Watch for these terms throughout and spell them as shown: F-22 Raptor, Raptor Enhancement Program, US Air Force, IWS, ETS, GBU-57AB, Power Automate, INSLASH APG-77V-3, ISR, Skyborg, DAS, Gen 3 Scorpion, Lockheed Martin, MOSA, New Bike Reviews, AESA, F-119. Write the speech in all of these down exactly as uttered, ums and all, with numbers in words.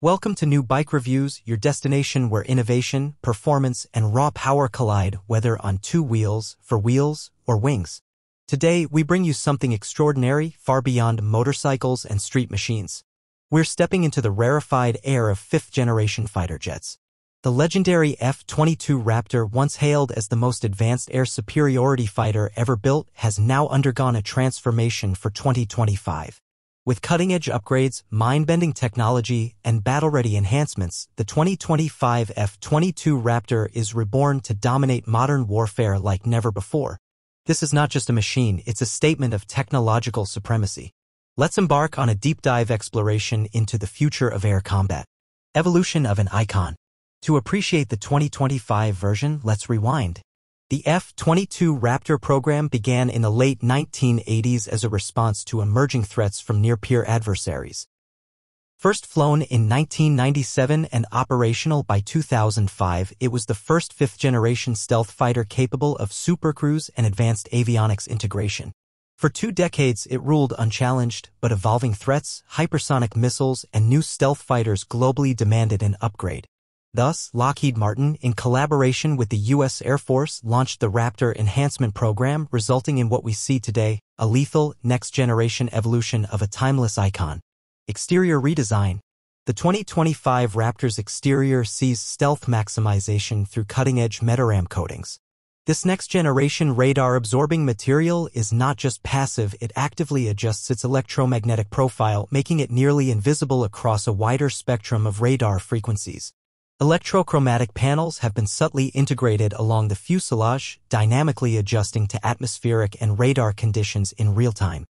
Welcome to New Bike Reviews, your destination where innovation, performance, and raw power collide, whether on two wheels, for wheels, or wings. Today, we bring you something extraordinary, far beyond motorcycles and street machines. We're stepping into the rarefied air of fifth-generation fighter jets. The legendary F twenty-two Raptor, once hailed as the most advanced air superiority fighter ever built, has now undergone a transformation for twenty twenty-five. With cutting-edge upgrades, mind-bending technology, and battle-ready enhancements, the twenty twenty-five F twenty-two Raptor is reborn to dominate modern warfare like never before. This is not just a machine, it's a statement of technological supremacy. Let's embark on a deep-dive exploration into the future of air combat. Evolution of an icon. To appreciate the twenty twenty-five version, let's rewind. The F twenty-two Raptor program began in the late nineteen eighties as a response to emerging threats from near-peer adversaries. First flown in nineteen ninety-seven and operational by two thousand five, it was the first fifth-generation stealth fighter capable of supercruise and advanced avionics integration. For two decades, it ruled unchallenged, but evolving threats, hypersonic missiles, and new stealth fighters globally demanded an upgrade. Thus, Lockheed Martin, in collaboration with the U S Air Force, launched the Raptor Enhancement Program, resulting in what we see today, a lethal, next-generation evolution of a timeless icon. Exterior redesign. The twenty twenty-five Raptor's exterior sees stealth maximization through cutting-edge Metaram coatings. This next-generation radar-absorbing material is not just passive, it actively adjusts its electromagnetic profile, making it nearly invisible across a wider spectrum of radar frequencies. Electrochromatic panels have been subtly integrated along the fuselage, dynamically adjusting to atmospheric and radar conditions in real time.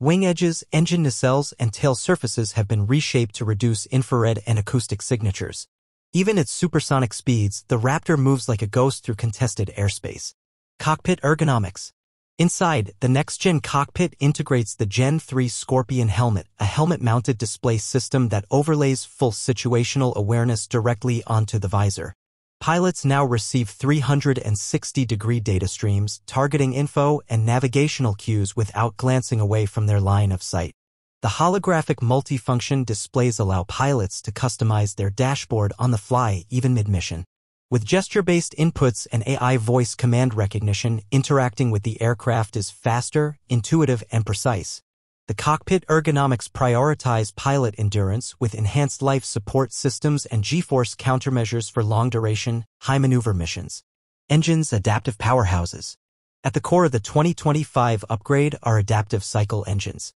Wing edges, engine nacelles, and tail surfaces have been reshaped to reduce infrared and acoustic signatures. Even at supersonic speeds, the Raptor moves like a ghost through contested airspace. Cockpit ergonomics. Inside, the next-gen cockpit integrates the Gen three Scorpion helmet, a helmet-mounted display system that overlays full situational awareness directly onto the visor. Pilots now receive three hundred sixty degree data streams, targeting info and navigational cues without glancing away from their line of sight. The holographic multifunction displays allow pilots to customize their dashboard on the fly, even mid-mission. With gesture-based inputs and A I voice command recognition, interacting with the aircraft is faster, intuitive, and precise. The cockpit ergonomics prioritize pilot endurance with enhanced life support systems and G-force countermeasures for long-duration, high-maneuver missions. Engines, adaptive powerhouses. At the core of the twenty twenty-five upgrade are adaptive cycle engines,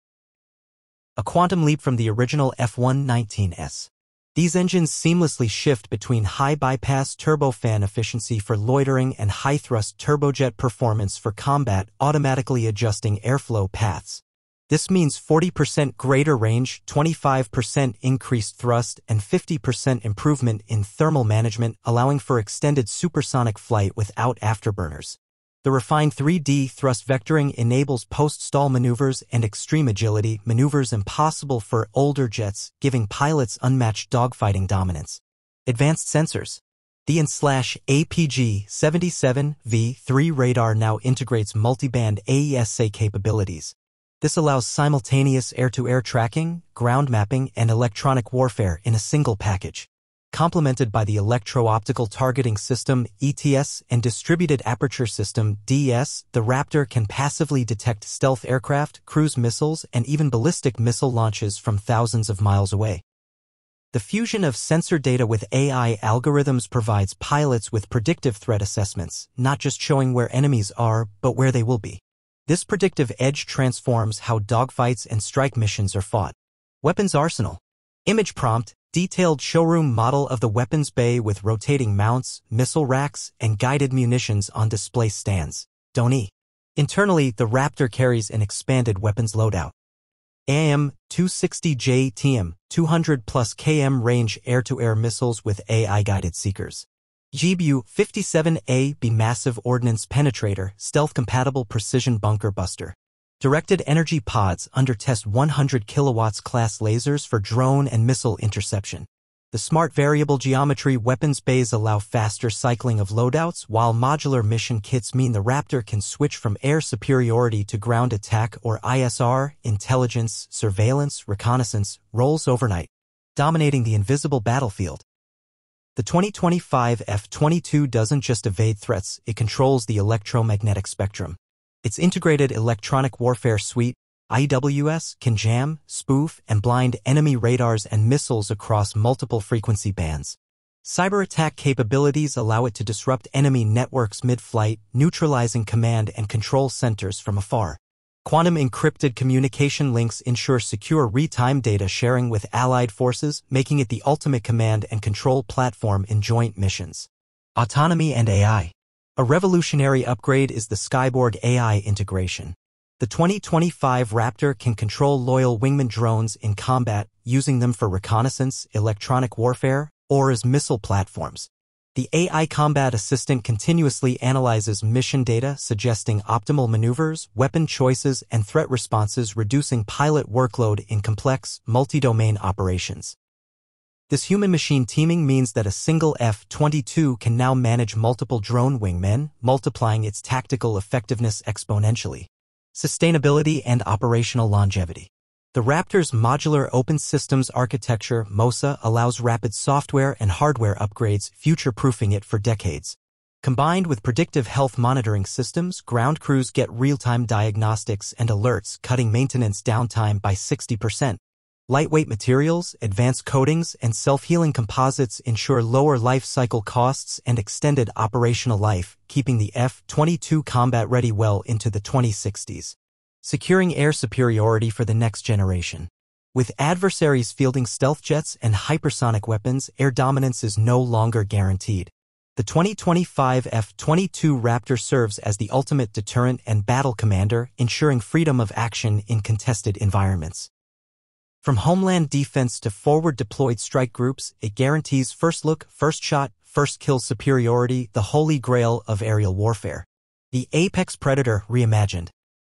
a quantum leap from the original F one nineteens. These engines seamlessly shift between high-bypass turbofan efficiency for loitering and high-thrust turbojet performance for combat, automatically adjusting airflow paths. This means forty percent greater range, twenty-five percent increased thrust, and fifty percent improvement in thermal management, allowing for extended supersonic flight without afterburners. The refined three D thrust vectoring enables post-stall maneuvers and extreme agility maneuvers impossible for older jets, giving pilots unmatched dogfighting dominance. Advanced sensors. The INSLASH A P G seventy-seven V three radar now integrates multiband A E S A capabilities. This allows simultaneous air-to-air tracking, ground mapping, and electronic warfare in a single package, complemented by the Electro-Optical Targeting System, E T S, and Distributed Aperture System, D A S, the Raptor can passively detect stealth aircraft, cruise missiles, and even ballistic missile launches from thousands of miles away. The fusion of sensor data with A I algorithms provides pilots with predictive threat assessments, not just showing where enemies are, but where they will be. This predictive edge transforms how dogfights and strike missions are fought. Weapons arsenal. Image prompt. Detailed showroom model of the weapons bay with rotating mounts, missile racks, and guided munitions on display stands. Doni. Internally, the Raptor carries an expanded weapons loadout. A M two sixty J T M, two hundred plus kilometer range air-to-air missiles with A I-guided seekers. G B U fifty-seven A B Massive Ordnance Penetrator, stealth-compatible precision bunker buster. Directed energy pods under test one hundred kilowatts class lasers for drone and missile interception. The smart variable geometry weapons bays allow faster cycling of loadouts, while modular mission kits mean the Raptor can switch from air superiority to ground attack or I S R, intelligence, surveillance, reconnaissance, roles overnight. dominating the invisible battlefield. The twenty twenty-five F twenty-two doesn't just evade threats, it controls the electromagnetic spectrum. Its integrated electronic warfare suite, I W S, can jam, spoof, and blind enemy radars and missiles across multiple frequency bands. Cyber attack capabilities allow it to disrupt enemy networks mid-flight, neutralizing command and control centers from afar. Quantum encrypted communication links ensure secure real-time data sharing with allied forces, making it the ultimate command and control platform in joint missions. Autonomy and A I. A revolutionary upgrade is the Skyborg A I integration. The twenty twenty-five Raptor can control loyal wingman drones in combat, using them for reconnaissance, electronic warfare, or as missile platforms. The A I Combat Assistant continuously analyzes mission data, suggesting optimal maneuvers, weapon choices, and threat responses, reducing pilot workload in complex, multi-domain operations. This human-machine teaming means that a single F twenty-two can now manage multiple drone wingmen, multiplying its tactical effectiveness exponentially. Sustainability and operational longevity. The Raptor's modular open systems architecture, MOSA, allows rapid software and hardware upgrades, future-proofing it for decades. Combined with predictive health monitoring systems, ground crews get real-time diagnostics and alerts, cutting maintenance downtime by sixty percent. Lightweight materials, advanced coatings, and self-healing composites ensure lower life cycle costs and extended operational life, keeping the F twenty-two combat-ready well into the twenty sixties. Securing air superiority for the next generation. With adversaries fielding stealth jets and hypersonic weapons, air dominance is no longer guaranteed. The twenty twenty-five F twenty-two Raptor serves as the ultimate deterrent and battle commander, ensuring freedom of action in contested environments. From homeland defense to forward-deployed strike groups, it guarantees first look, first shot, first kill superiority, the holy grail of aerial warfare. The apex predator reimagined.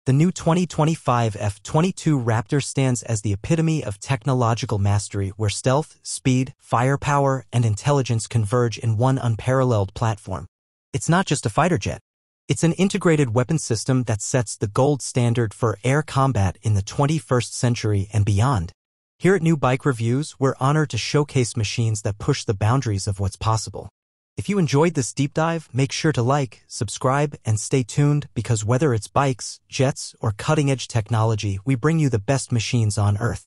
The new twenty twenty-five F twenty-two Raptor stands as the epitome of technological mastery, where stealth, speed, firepower, and intelligence converge in one unparalleled platform. It's not just a fighter jet. It's an integrated weapon system that sets the gold standard for air combat in the twenty-first century and beyond. Here at New Bike Reviews, we're honored to showcase machines that push the boundaries of what's possible. If you enjoyed this deep dive, make sure to like, subscribe, and stay tuned, because whether it's bikes, jets, or cutting-edge technology, we bring you the best machines on Earth.